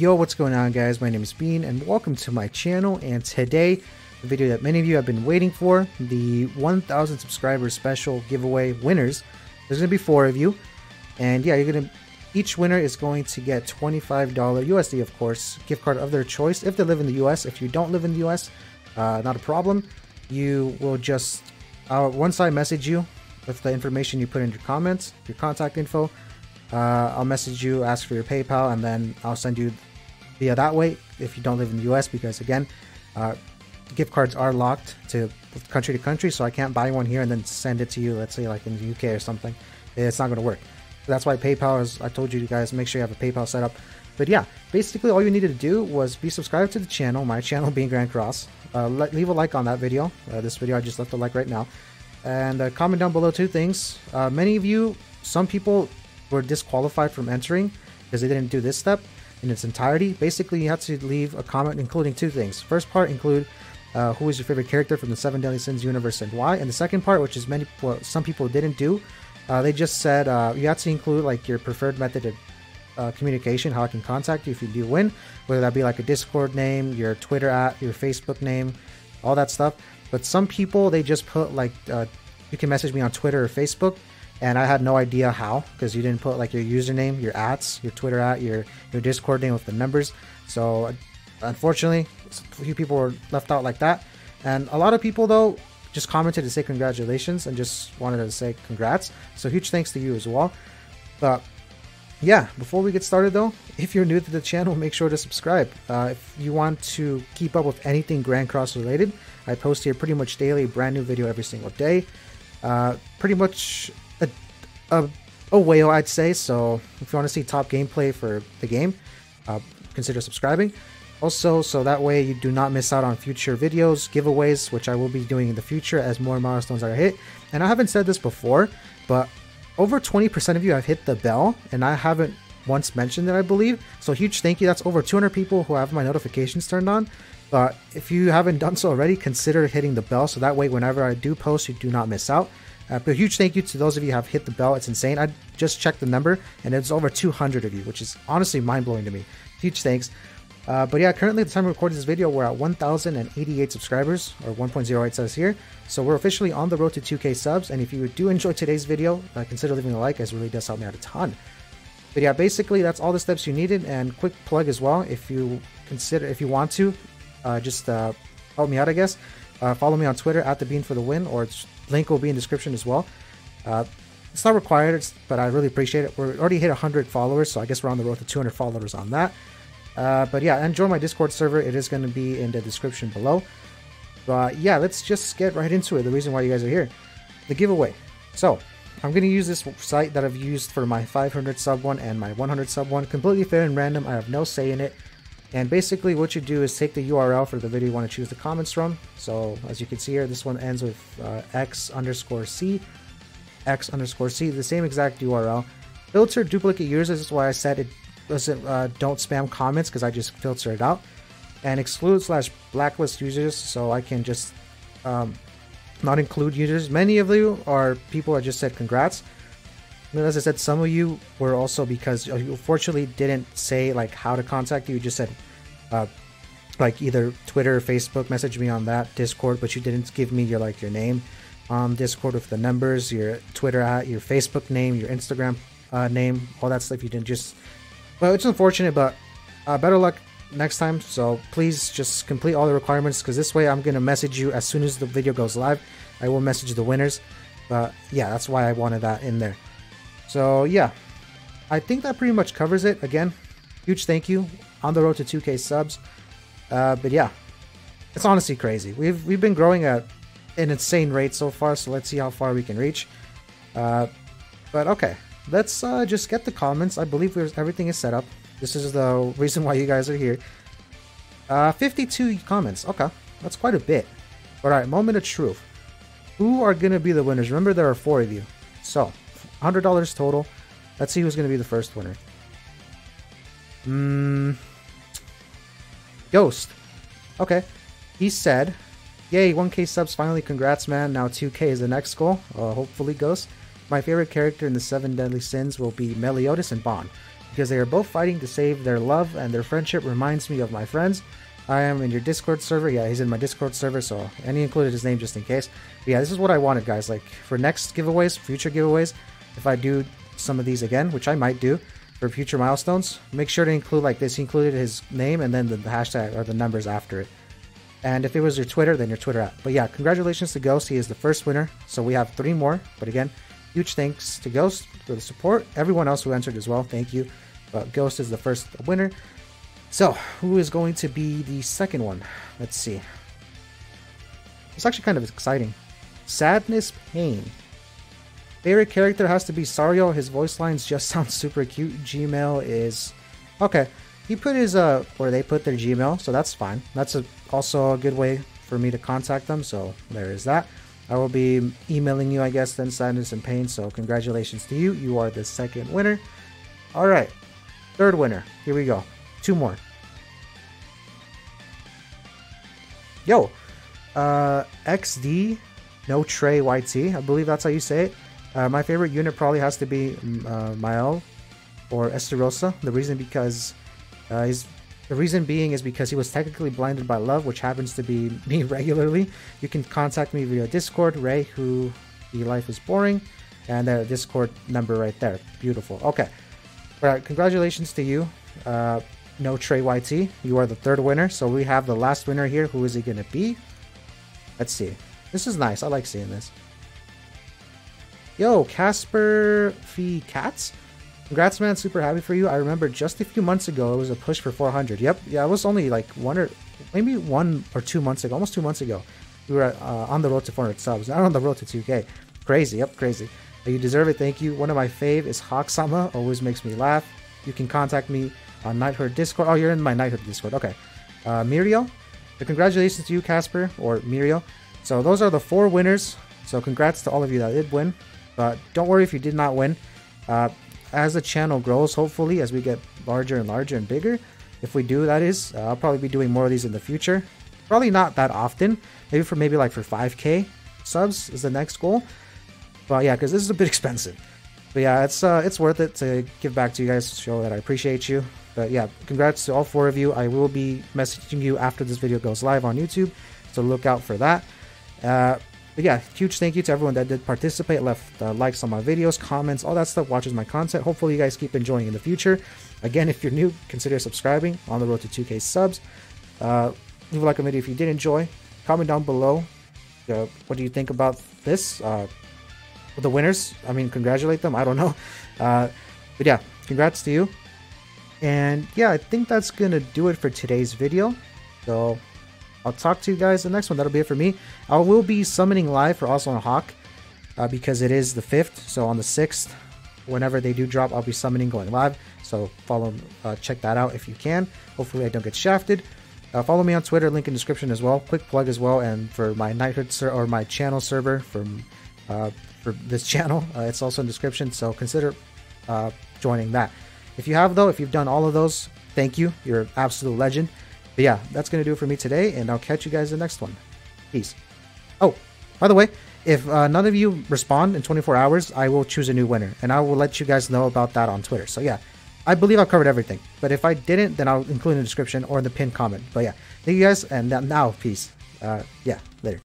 Yo, what's going on, guys? My name is Bean and welcome to my channel. And today, the video that many of you have been waiting for, the 1000 subscribers special giveaway winners. There's gonna be 4 of you, and yeah, each winner is going to get $25 USD, of course, gift card of their choice if they live in the US. If you don't live in the US, not a problem. You will just once I message you with the information you put in your comments, your contact info, I'll message you, ask for your PayPal, and then I'll send you via that way if you don't live in the US, because again, gift cards are locked to country, so I can't buy one here and then send it to you, let's say like in the UK or something. It's not going to work. So that's why PayPal is, I told you guys, make sure you have a PayPal set up. But yeah, basically all you needed to do was be subscribed to the channel, my channel being Grand Cross, leave a like on that video, this video I just left a like right now, and comment down below 2 things. Many of you, some people were disqualified from entering because they didn't do this step in its entirety. Basically, you have to leave a comment including 2 things. First part include who is your favorite character from the Seven Deadly Sins universe and why. And the second part, which is some people didn't do, they just said you have to include like your preferred method of communication, how I can contact you if you do win, whether that be like a Discord name, your Twitter @ your Facebook name, all that stuff. But some people, they just put like you can message me on Twitter or Facebook. And I had no idea how, because you didn't put like your username, your @ your Twitter @ your Discord name with the numbers. So unfortunately, a few people were left out like that. And a lot of people though just commented to say congratulations and just wanted to say congrats. So huge thanks to you as well. But yeah, before we get started though, if you're new to the channel, make sure to subscribe. If you want to keep up with anything Grand Cross related, I post here pretty much daily, brand new video every single day. Pretty much a whale, I'd say. So if you want to see top gameplay for the game, consider subscribing also, so that way you do not miss out on future videos, giveaways, which I will be doing in the future as more milestones are hit. And I haven't said this before, but over 20% of you have hit the bell, and I haven't once mentioned it, I believe. So huge thank you. That's over 200 people who have my notifications turned on. But if you haven't done so already, consider hitting the bell, so that way whenever I do post, you do not miss out. But huge thank you to those of you who have hit the bell. It's insane. I just checked the number and it's over 200 of you, which is honestly mind-blowing to me. Huge thanks. But yeah, currently at the time of recording this video, we're at 1,088 subscribers, or 1.08 says here. So we're officially on the road to 2K subs. And if you do enjoy today's video, consider leaving a like, as it really does help me out a ton. But yeah, basically that's all the steps you needed. And quick plug as well, if you want to, just help me out, I guess. Follow me on Twitter @ TheBeanFTW, or link will be in description as well. It's not required, but I really appreciate it. We're already hit 100 followers, so I guess we're on the road to 200 followers on that. But yeah, and join my Discord server. It is going to be in the description below. But yeah, let's just get right into it. The reason why you guys are here, the giveaway. So I'm going to use this site that I've used for my 500 sub one and my 100 sub one, completely fair and random. I have no say in it. And basically what you do is take the URL for the video you want to choose the comments from. So as you can see here, this one ends with x_c, the same exact URL. Filter duplicate users. This is why I said it doesn't, don't spam comments, because I just filter it out. And exclude/blacklist users, so I can just not include users. Many of you are people that just said congrats. And as I said, some of you were also, because you unfortunately didn't say like how to contact you. You just said like either Twitter or Facebook, message me on that, Discord, but you didn't give me your like your name on Discord with the numbers, your Twitter @ your Facebook name, your Instagram name, all that stuff. You didn't just, well, it's unfortunate, but better luck next time. So please just complete all the requirements, because this way I'm going to message you as soon as the video goes live. I will message the winners. But yeah, that's why I wanted that in there. So yeah, I think that pretty much covers it. Again, huge thank you. On the road to 2K subs. But yeah, it's honestly crazy. We've been growing at an insane rate so far, so let's see how far we can reach. But okay, let's just get the comments. I believe everything is set up. This is the reason why you guys are here. 52 comments. Okay, that's quite a bit. All right, moment of truth. Who are going to be the winners? Remember, there are 4 of you. So $100 total. Let's see who's going to be the first winner. Ghost. Okay. He said, yay, 1K subs finally. Congrats, man. Now 2K is the next goal. Hopefully, Ghost. My favorite character in the Seven Deadly Sins will be Meliodas and Ban. because they are both fighting to save their love, and their friendship reminds me of my friends. I am in your Discord server. Yeah, he's in my Discord server, so, and he included his name just in case. But yeah, this is what I wanted, guys. Like, for next giveaways, future giveaways, if I do some of these again, which I might do for future milestones, make sure to include like this. He included his name and then the hashtag or the numbers after it. And if it was your Twitter, then your Twitter app. But yeah, congratulations to Ghost. He is the first winner, so we have 3 more. But again, huge thanks to Ghost for the support. Everyone else who entered as well, thank you. But Ghost is the first winner. So, who is going to be the second one? Let's see. It's actually kind of exciting. Sadness Pain. Favorite character has to be Sario. His voice lines just sound super cute. Gmail is... okay. He put his, or they put their Gmail, so that's fine. That's also a good way for me to contact them, so there is that. I will be emailing you, I guess, then, Sadness and Pain, so congratulations to you. You are the second winner. Alright. Third winner. Here we go. 2 more. Yo! XD, no Trey YT. I believe that's how you say it. My favorite unit probably has to be Mael or Estarosa. The reason being is because he was technically blinded by love, which happens to be me regularly. You can contact me via Discord, Ray, who the life is boring, and the Discord number right there. Beautiful. Okay. All right. Congratulations to you. No Trey YT, you are the third winner. So we have the last winner here. Who is he gonna be? Let's see. This is nice. I like seeing this. Yo, Casper Fee Cats. Congrats, man. Super happy for you. I remember just a few months ago, it was a push for 400. Yep. Yeah, it was only like maybe one or two months ago, almost 2 months ago. We were on the road to 400 subs, not on the road to 2K. Crazy. Yep, crazy. You deserve it. Thank you. One of my fave is Hawksama. Always makes me laugh. You can contact me on Knighthood Discord. Oh, you're in my Knighthood Discord. Okay. Muriel. So congratulations to you, Casper, or Muriel. So those are the 4 winners. So congrats to all of you that did win. But don't worry if you did not win. As the channel grows, hopefully, as we get larger and larger and bigger, if we do, that is, I'll probably be doing more of these in the future. Probably not that often. Maybe like for 5K subs is the next goal. But yeah, because this is a bit expensive. But yeah, it's worth it to give back to you guys to show that I appreciate you. But yeah, congrats to all 4 of you. I will be messaging you after this video goes live on YouTube, so look out for that. But yeah, huge thank you to everyone that did participate, left likes on my videos, comments, all that stuff, watches my content. Hopefully you guys keep enjoying in the future. Again, if you're new, consider subscribing on the road to 2K subs. Leave a like on the video if you did enjoy. Comment down below, what do you think about this? The winners, I mean, congratulate them, I don't know. But yeah, congrats to you. And yeah, I think that's gonna do it for today's video, so I'll talk to you guys in the next one. That'll be it for me. I will be summoning live for also on Hawk, because it is the 5th, so on the 6th, whenever they do drop, I'll be summoning, going live, so follow, check that out if you can. Hopefully I don't get shafted. Follow me on Twitter, link in description as well, quick plug as well, and for my Knighthood or my channel server for this channel, it's also in the description, so consider joining that. If you have though, if you've done all of those, thank you, you're an absolute legend. But yeah, that's gonna do it for me today, and I'll catch you guys in the next one. Peace. Oh, by the way, if none of you respond in 24 hours, I will choose a new winner, and I will let you guys know about that on Twitter. So yeah, I believe I've covered everything, but if I didn't, then I'll include in the description or in the pinned comment. But yeah, thank you guys, and now peace. Yeah, later.